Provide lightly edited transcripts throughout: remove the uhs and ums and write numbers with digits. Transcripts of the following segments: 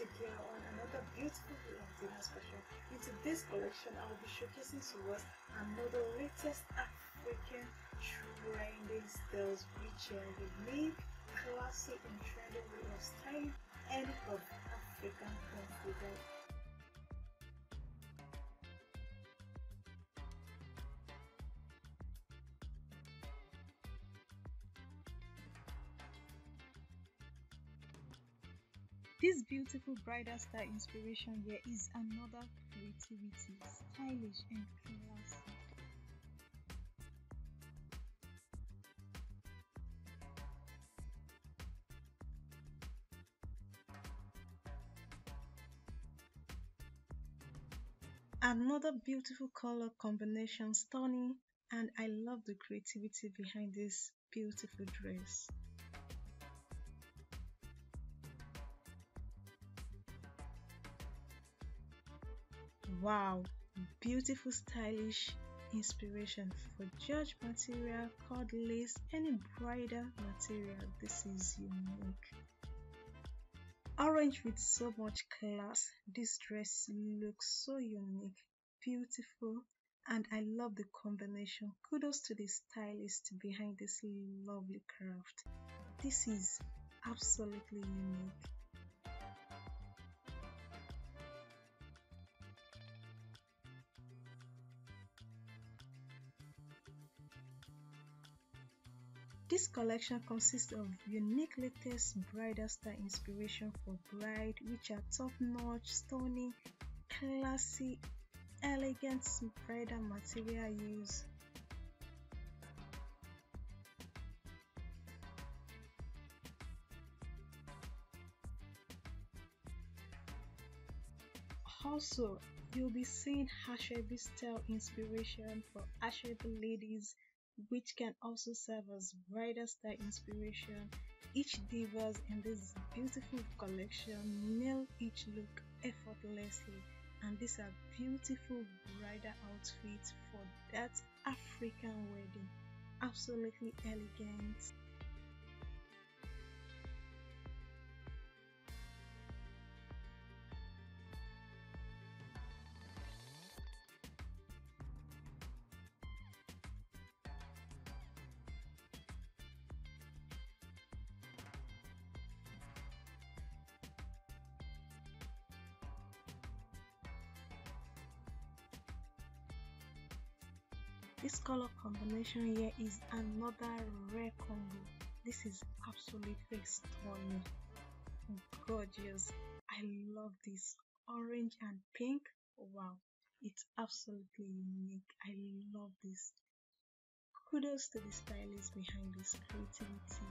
today on another beautiful day on Deenah's Fashion. In today's collection, I will be showcasing to us another latest African trending styles which are unique, classy, and trendy way of styling any of African considered. This beautiful bridal style inspiration here is another creativity, stylish and classy. Another beautiful color combination, stunning, and I love the creativity behind this beautiful dress. Wow, beautiful stylish inspiration for George material, cord lace, any bridal material. This is unique. Orange with so much class. This dress looks so unique, beautiful, and I love the combination. Kudos to the stylist behind this lovely craft. This is absolutely unique. This collection consists of unique latest bridal style inspiration for bride, which are top-notch, stunning, classy, elegant bridal material used. Also, you'll be seeing Asoebi style inspiration for Asoebi ladies, which can also serve as bridal style inspiration. Each divas in this beautiful collection nail each look effortlessly, and these are beautiful bridal outfits for that African wedding. Absolutely elegant. This color combination here is another rare combo. This is absolutely stunning, gorgeous. I love this orange and pink. Wow, it's absolutely unique. I love this. Kudos to the stylist behind this creativity.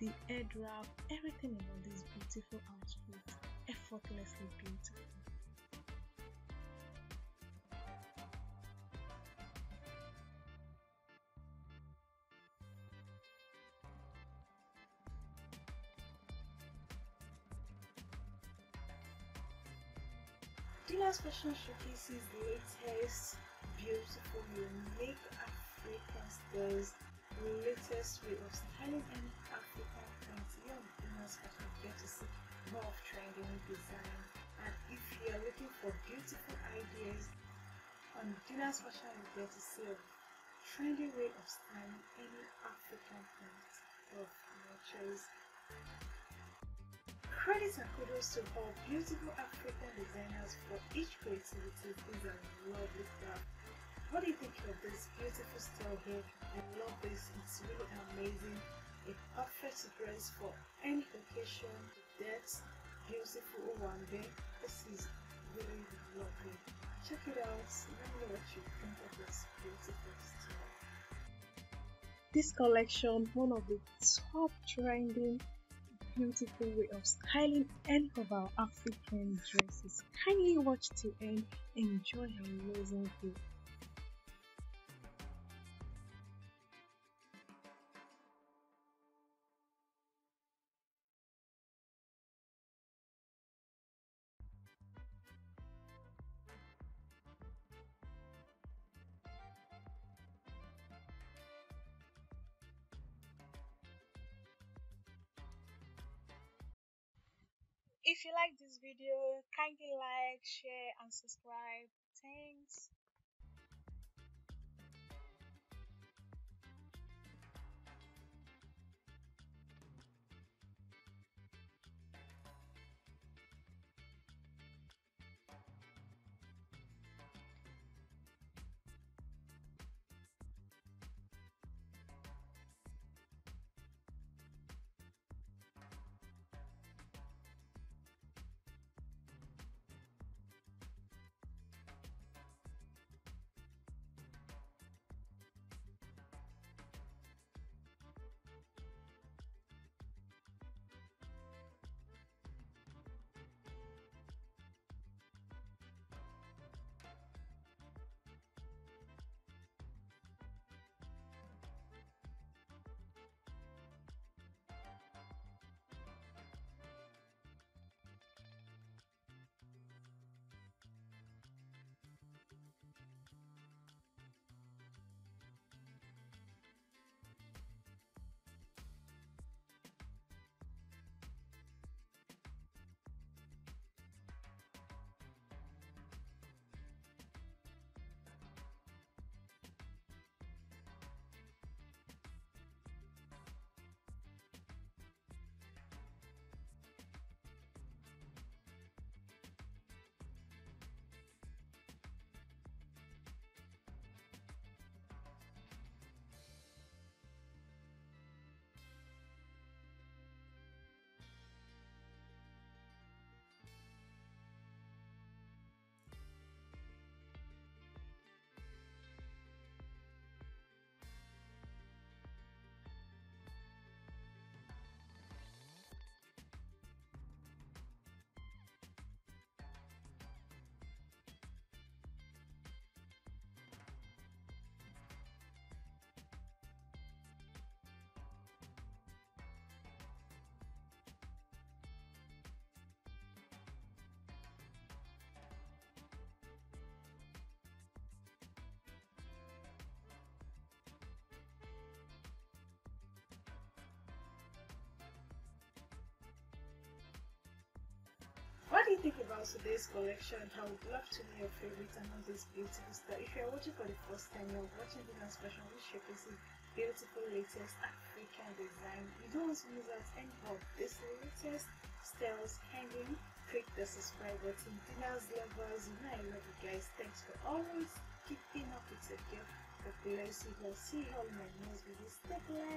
The head wrap, everything about this beautiful outfit, effortlessly beautiful. Deenah's Fashion showcases the latest beautiful, unique African styles, the latest way of styling and African trends. Here on Deenah's Fashion, you get to see more of trendy design. And if you are looking for beautiful ideas, on Deenah's Fashion, you get to see a trendy way of styling any African trends of your choice. Credits and kudos to all beautiful African designers for each creativity. These are lovely craft. What do you think of this beautiful style here? I love this, it's really amazing. A perfect dress for any occasion. That's beautiful Owambe. This is really lovely. Check it out, let me know what you think of this beautiful style. This collection, one of the top trending beautiful way of styling any of our African dresses. Kindly watch to end. Enjoy an amazing day. If you like this video, kindly like, share and subscribe. Thanks. What do you think about today's collection? I would love to know your favorites and all these beauties. That if you're watching for the first time, you're watching Deenah's Fashion, which showcases beautiful latest African design. You don't want to miss out any of this latest styles hanging. Click the subscribe button. Deenah's lovers, you know I love you guys. Thanks for always keeping up with your girl. God bless you. I'll see you all in my next video. Stay blessed.